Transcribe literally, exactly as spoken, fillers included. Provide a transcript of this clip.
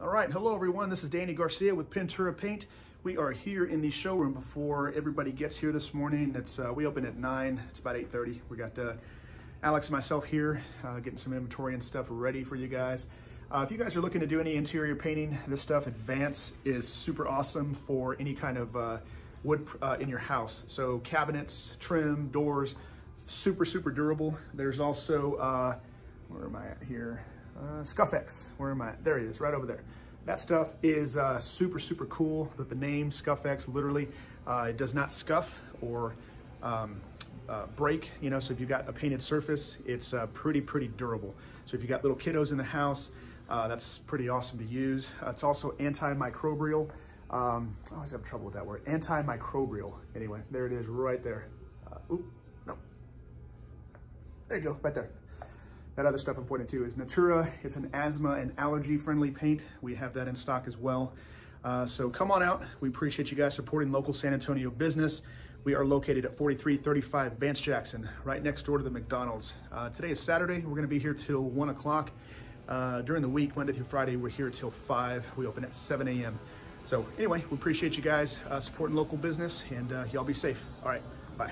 All right, hello everyone, this is Danny Garcia with Pintura Paint. We are here in the showroom before everybody gets here this morning. It's uh, we open at nine, it's about eight thirty. We got uh, Alex and myself here uh, getting some inventory and stuff ready for you guys. Uh, if you guys are looking to do any interior painting, this stuff, Advance, is super awesome for any kind of uh, wood uh, in your house. So cabinets, trim, doors, super, super durable. There's also, uh, where am I at here? Uh, Scuff X, where am I? There he is, right over there. That stuff is uh, super, super cool. That the name Scuff X literally uh, it does not scuff or um, uh, break. You know, so if you've got a painted surface, it's uh, pretty, pretty durable. So if you got little kiddos in the house, uh, that's pretty awesome to use. Uh, it's also antimicrobial. Um, I always have trouble with that word. Antimicrobial. Anyway, there it is, right there. Uh, oop, no. There you go, right there. That other stuff I'm pointing to is Natura. It's an asthma and allergy friendly paint. We have that in stock as well. Uh, so come on out. We appreciate you guys supporting local San Antonio business. We are located at forty-three thirty-five Vance Jackson, right next door to the McDonald's. Uh, today is Saturday. We're gonna be here till one o'clock. Uh, during the week, Monday through Friday, we're here till five. We open at seven A M So anyway, we appreciate you guys uh, supporting local business, and uh, y'all be safe. All right, bye.